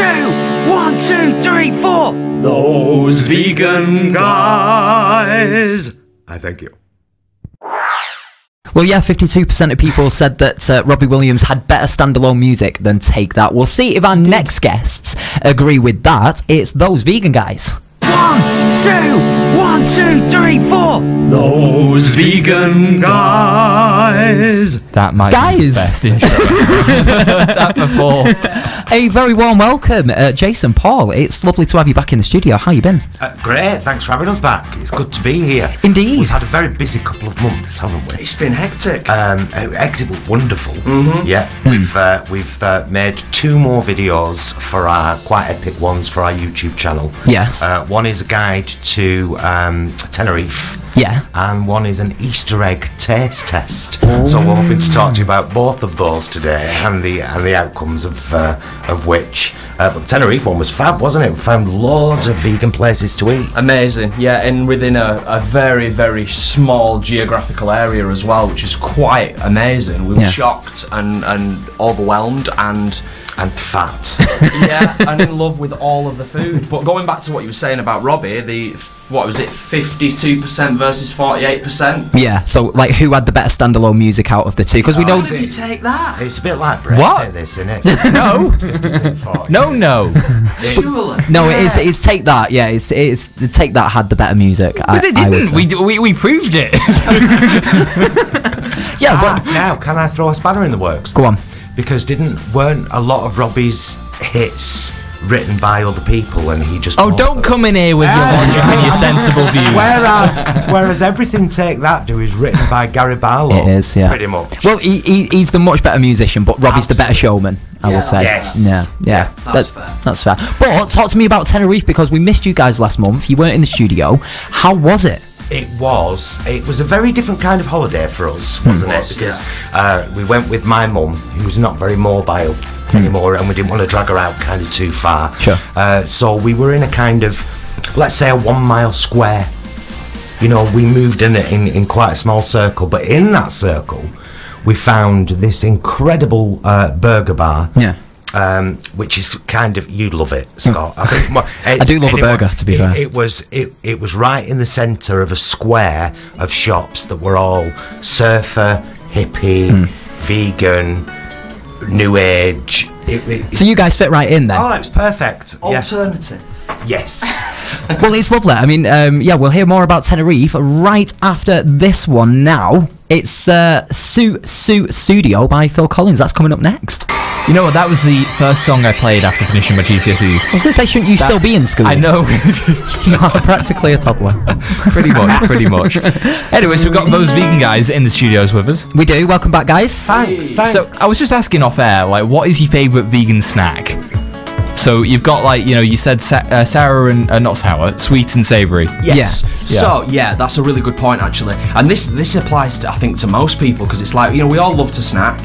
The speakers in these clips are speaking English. two, 1, 2, 3, 4. Those vegan guys. I thank you. Well, yeah, 52% of people said that Robbie Williams had better standalone music than Take That. We'll see if our next guests agree with that. It's Those Vegan Guys. 1, 2, 1, 2, 3, 4. Those vegan guys. That might be the best intro I've ever done before. A very warm welcome, Jason Paul. It's lovely to have you back in the studio. How you been? Great, thanks for having us back. It's good to be here. Indeed. We've had a very busy couple of months, haven't we? It's been hectic. Exit was wonderful. Mm-hmm. Yeah, we've made 2 more videos for our quite epic ones for our YouTube channel. Yes. One is a guide to Tenerife. Yeah. And one is an Easter egg taste test. Oh. So we're hoping to talk to you about both of those today and the outcomes of which. But the Tenerife one was fab, wasn't it? We found loads of vegan places to eat. Amazing, yeah, and within a very, very small geographical area as well, which is quite amazing. We were shocked and overwhelmed and fat. Yeah, and in love with all of the food. But going back to what you were saying about Robbie, the, what was it, 52% versus 48%? Yeah, so like who had the better standalone music out of the two? Because we don't... Maybe Take That. It's a bit like Brexit, what? This, isn't it? No. 50 to 40. No. It is Take That. Yeah, it's Take That had the better music. But they didn't. We proved it. Yeah. But now, can I throw a spanner in the works? Go on. Because weren't a lot of Robbie's hits written by other people, and he just... Oh, don't come in here with your logic and your sensible views. Whereas everything Take That Do is written by Gary Barlow. It is, yeah. Pretty much. Well, he's the much better musician, but Robbie's the better showman, I would say. Yes. Yeah. That's fair. But talk to me about Tenerife, because we missed you guys last month. You weren't in the studio. How was it? It was a very different kind of holiday for us, wasn't it? Because we went with my mum, who's not very mobile anymore, and we didn't want to drag her out kind of too far. Sure. So we were in a kind of, let's say, a 1 mile square. You know, we moved in quite a small circle, but in that circle, we found this incredible burger bar. Yeah. Which is kind of, you'd love it, Scott. I think, well, I do love a burger, to be fair. It was right in the centre of a square of shops that were all surfer, hippie, vegan, new age. So you guys fit right in then? Oh, it was perfect. Alternative. Yes. Well, it's lovely. I mean, we'll hear more about Tenerife right after this one now. It's Sussudio by Phil Collins. That's coming up next. You know what, that was the first song I played after finishing my GCSEs. I was going to say, shouldn't you still be in school? I know. You are practically a toddler. Pretty much. Anyway, so we've got those vegan guys in the studios with us. We do. Welcome back, guys. Thanks. So I was just asking off air, like, what is your favourite vegan snack? So you've got, like, you know, you said sour and not sour, sweet and savoury. Yes. Yeah. So yeah, that's a really good point actually, and this applies to, I think, to most people, because it's like, you know, we all love to snack.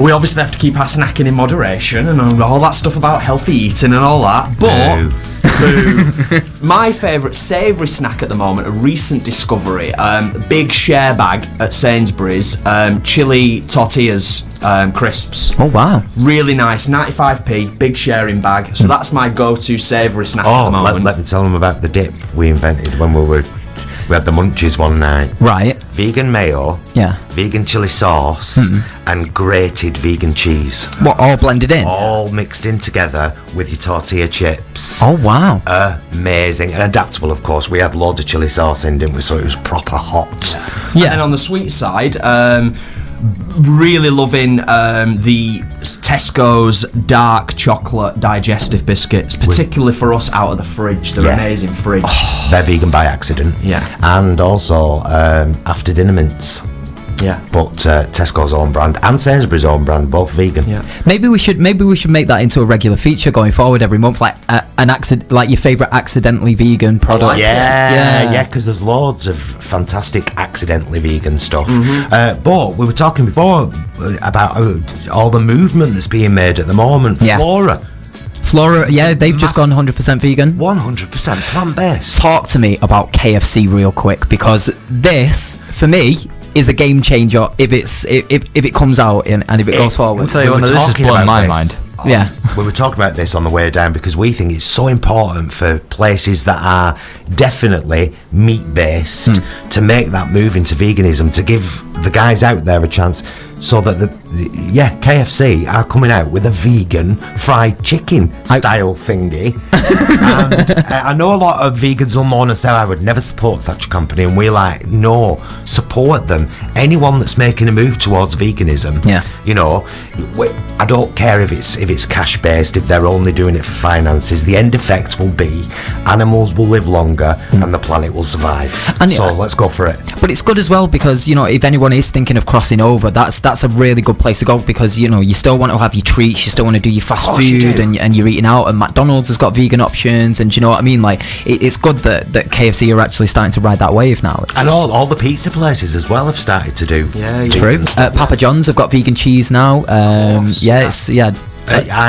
We obviously have to keep our snacking in moderation and all that stuff about healthy eating and all that. But my favourite savoury snack at the moment, a recent discovery, big share bag at Sainsbury's, chili tortillas. Crisps. Oh wow! Really nice, 95p, big sharing bag. So that's my go-to savoury snack at the moment. Let me tell them about the dip we invented when we had the munchies one night. Right. Vegan mayo. Yeah. Vegan chili sauce and grated vegan cheese. What, all blended in? All mixed in together with your tortilla chips. Oh wow! Amazing and adaptable, of course. We had loads of chili sauce in, didn't we? So it was proper hot. Yeah. And then on the sweet side, really loving the Tesco's dark chocolate digestive biscuits, particularly for us out of the fridge. They're amazing fridge. Oh, they're vegan by accident. Yeah. And also after dinner mints. Yeah. But Tesco's own brand and Sainsbury's own brand, both vegan. Yeah. Maybe we should make that into a regular feature going forward every month, like like your favourite accidentally vegan product. Yeah, because there's loads of fantastic accidentally vegan stuff. But we were talking before about all the movement that's being made at the moment. Yeah. Flora, yeah, they've just gone 100% vegan. 100% plant-based. Talk to me about KFC real quick, because this, for me, is a game changer if it comes out and if it goes forward. So this is blowing my mind. Yeah, we were talking about this on the way down because we think it's so important for places that are definitely meat-based to make that move into veganism, to give the guys out there a chance, so that KFC are coming out with a vegan fried chicken style thingy. And I know a lot of vegans will moan and say, I would never support such a company, and we're like, no, support them. Anyone that's making a move towards veganism, you know, I don't care if it's cash based, if they're only doing it for finances. The end effect will be animals will live longer and the planet will survive. And so let's go for it. But it's good as well because, you know, if anyone is thinking of crossing over, that's a really good place to go because, you know, you still want to have your treats, you still want to do your fast food and you're eating out, and McDonald's has got vegan options, and do you know what I mean? Like, it's good that KFC are actually starting to ride that wave now. And all the pizza places as well have started to do. Yeah, true. Papa John's have got vegan cheese now. I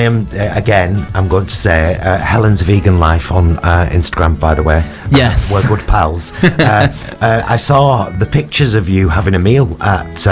am, again, I'm going to say, Helen's Vegan Life on Instagram, by the way. Yes. We're good pals. I saw the pictures of you having a meal at...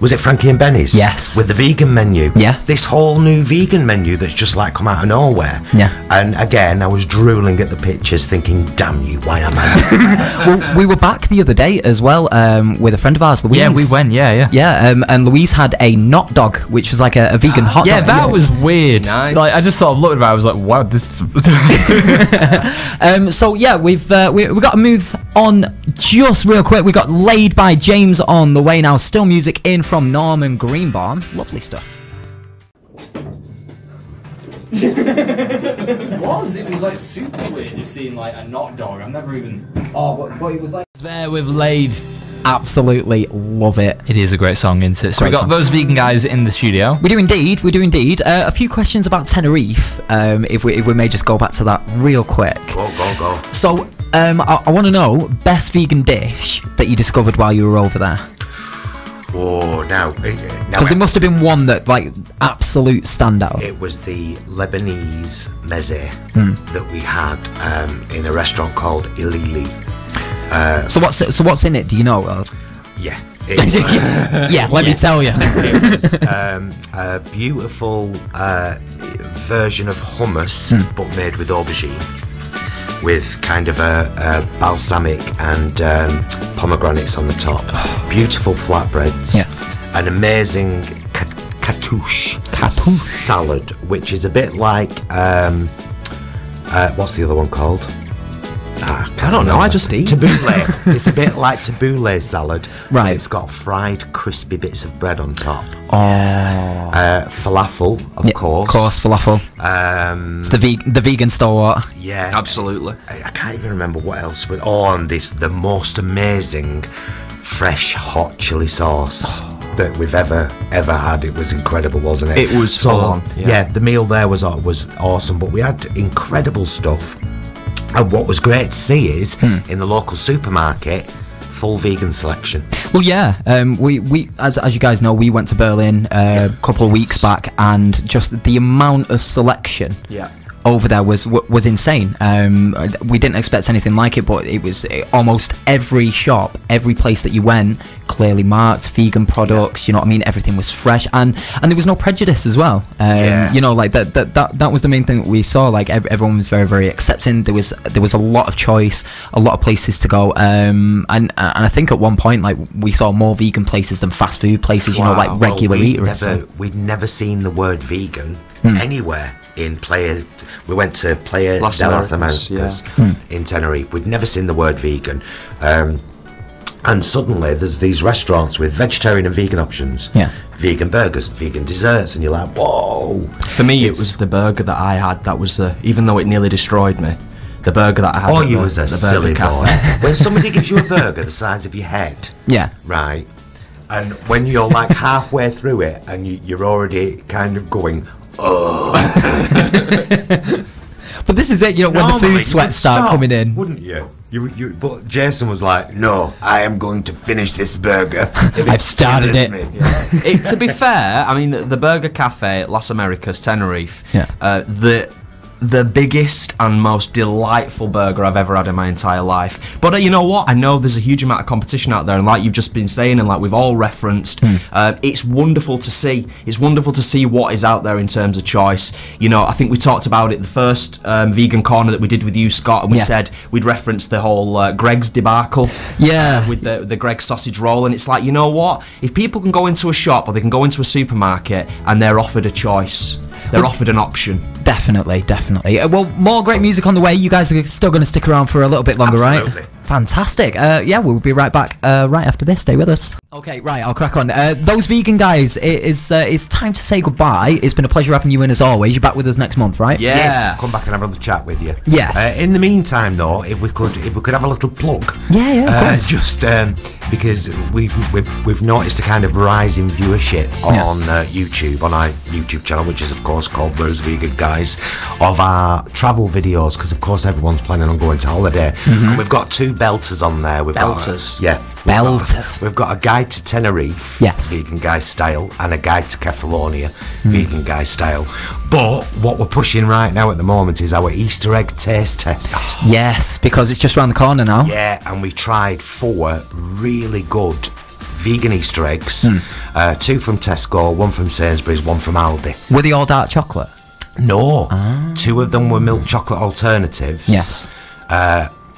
was it Frankie and Benny's? Yes. With the vegan menu. Yeah. This whole new vegan menu that's just like come out of nowhere. Yeah. And again, I was drooling at the pictures thinking, damn you, why am I? Well, we were back the other day as well with a friend of ours, Louise. Yeah, we went, yeah. Yeah, and Louise had a knot dog, which was like a vegan hot dog. Yeah, that was weird. Nice. Like, I just sort of looked at it, I was like, wow, this is... So, yeah, we've got to move on just real quick. We got Laid by James on the way now. Still music in from Norman Greenbaum. Lovely stuff. It was like super weird just seeing like a knot dog. I've never even... Oh, but it was like... There with Laid. Absolutely love it. It is a great song, isn't it? So we got Those Vegan Guys in the studio. We do indeed, we do indeed. A few questions about Tenerife, if we may just go back to that real quick. Go. So, I want to know, best vegan dish that you discovered while you were over there? Oh, now... Because there must have been one that, like, absolute standout. It was the Lebanese meze that we had in a restaurant called Ilili. So what's in it, do you know? Yeah. It was, let me tell you. It was a beautiful version of hummus, but made with aubergine, with kind of a balsamic and pomegranates on the top. Beautiful flatbreads. Yeah. An amazing katouche salad, which is a bit like, what's the other one called? I don't know, I just eat. Tabbouleh. It's a bit like tabbouleh salad. Right. It's got fried, crispy bits of bread on top. Oh. Falafel, of course. Of course, falafel. It's the vegan stalwart. Yeah. Absolutely. I can't even remember what else. And the most amazing fresh hot chili sauce that we've ever had. It was incredible, wasn't it? It was so long. Yeah, the meal there was awesome, but we had incredible stuff. And what was great to see is, in the local supermarket, full vegan selection. Well, yeah, we as you guys know, we went to Berlin a couple of weeks back, and just the amount of selection over there was insane. We didn't expect anything like it, but it was almost every shop, every place that you went, clearly marked vegan products. You know what I mean? Everything was fresh, and there was no prejudice as well. You know, like that was the main thing that we saw. Like everyone was very, very accepting. There was a lot of choice, a lot of places to go. And I think at one point, like, we saw more vegan places than fast food places. You know, like regular eaters. We'd never seen the word vegan anywhere. We went to Playa Delas Marcos in Tenerife. We'd never seen the word vegan, and suddenly there's these restaurants with vegetarian and vegan options. Yeah, vegan burgers, vegan desserts, and you're like, whoa! For me, it was the burger that I had. That was even though it nearly destroyed me. The burger that I had. You was a silly boy. When somebody gives you a burger the size of your head. Yeah. Right. And when you're like halfway through it, and you're already kind of going. But this is it, you know, when the food sweats start coming in. Wouldn't you? But Jason was like, no, I am going to finish this burger. I've started it. Yeah. To be fair, I mean, the burger cafe, Las Americas, Tenerife, the biggest and most delightful burger I've ever had in my entire life. But you know what? I know there's a huge amount of competition out there, and like you've just been saying, and like we've all referenced, it's wonderful to see. It's wonderful to see what is out there in terms of choice. You know, I think we talked about it the first vegan corner that we did with you, Scott, and we said we'd reference the whole Gregg's debacle. Yeah. With the Gregg's sausage roll, and it's like, you know what? If people can go into a shop or they can go into a supermarket and they're offered a choice, they're offered an option. Definitely, definitely. Well, more great music on the way. You guys are still going to stick around for a little bit longer, right? Fantastic. Yeah, we'll be right back right after this. Stay with us. Okay, right, I'll crack on. Those Vegan Guys, it is, it's time to say goodbye. It's been a pleasure having you in as always. You're back with us next month, right? Yeah. Yes. Come back and have another chat with you. Yes. In the meantime, though, if we could have a little plug. Yeah, yeah. Just because we've noticed a kind of rise in viewership on YouTube, on our YouTube channel, which is of course called Those Vegan Guys, of our travel videos, because of course everyone's planning on going to holiday, and we've got two belters on there. We've got a guide to Tenerife, vegan guy style, and a guide to Kefalonia, vegan guy style. But what we're pushing right now at the moment is our Easter egg taste test. Yes, because it's just around the corner now. Yeah, and we tried 4 really good vegan Easter eggs, 2 from Tesco, 1 from Sainsbury's, 1 from Aldi. Were they all dark chocolate? No, 2 of them were milk chocolate alternatives. Yes.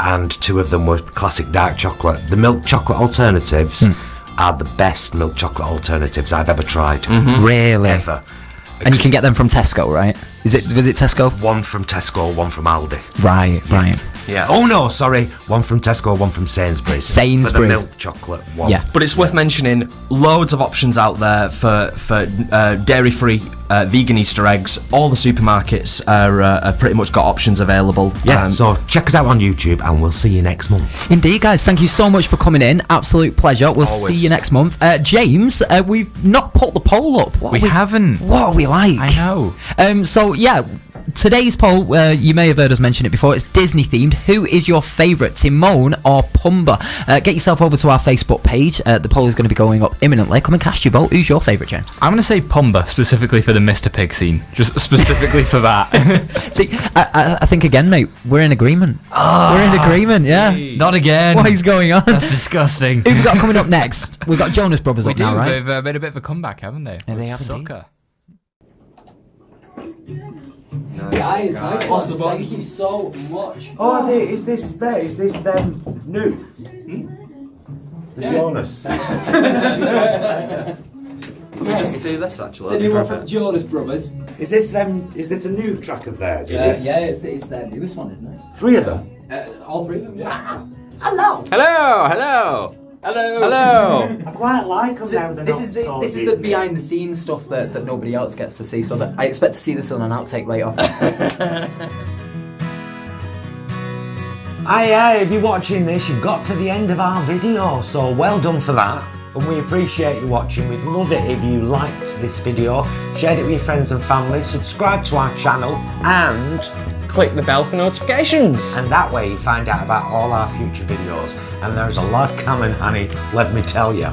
And 2 of them were classic dark chocolate. The milk chocolate alternatives are the best milk chocolate alternatives I've ever tried. Really? Ever. And you can get them from Tesco, right? Was it Tesco? 1 from Tesco, 1 from Aldi. Right, right. Yeah. Oh no, sorry. 1 from Tesco, 1 from Sainsbury's. Sainsbury's. For the milk chocolate one. Yeah. But it's worth mentioning, loads of options out there for dairy-free vegan Easter eggs. All the supermarkets are pretty much got options available. Yeah. So check us out on YouTube, and we'll see you next month. Indeed, guys. Thank you so much for coming in. Absolute pleasure. We'll see you next month. James, we've not put the poll up. We haven't. What are we like? I know. So yeah. Today's poll, you may have heard us mention it before, it's Disney themed. Who is your favourite, Timon or Pumba? Get yourself over to our Facebook page. The poll is going to be going up imminently. Come and cast your vote. Who's your favourite, James? I'm going to say Pumba, specifically for the Mr. Pig scene. Just specifically for that. See, I think again, mate, we're in agreement. Oh, we're in agreement, yeah. Geez. Not again. What is going on? That's disgusting. Who've we got coming up next? We've got Jonas Brothers up now, right? They've made a bit of a comeback, haven't they? Yeah, they have indeed. Guys, nice one. Thank you so much. Oh, is this them new? The Jonas. Let me just do this actually. It's a new one from Jonas Brothers. Is this a new track of theirs? Yeah, it's their newest one, isn't it? 3 of them? All 3 of them, yeah. Hello! Hello! Hello! Hello! Hello! I quite like them now. This is the behind the scenes stuff that nobody else gets to see, so that I expect to see this on an outtake later. Aye, if you're watching this, you've got to the end of our video, so well done for that. And we appreciate you watching. We'd love it if you liked this video, shared it with your friends and family, subscribe to our channel, and click the bell for notifications. And that way you find out about all our future videos. And there's a lot coming, honey, let me tell you.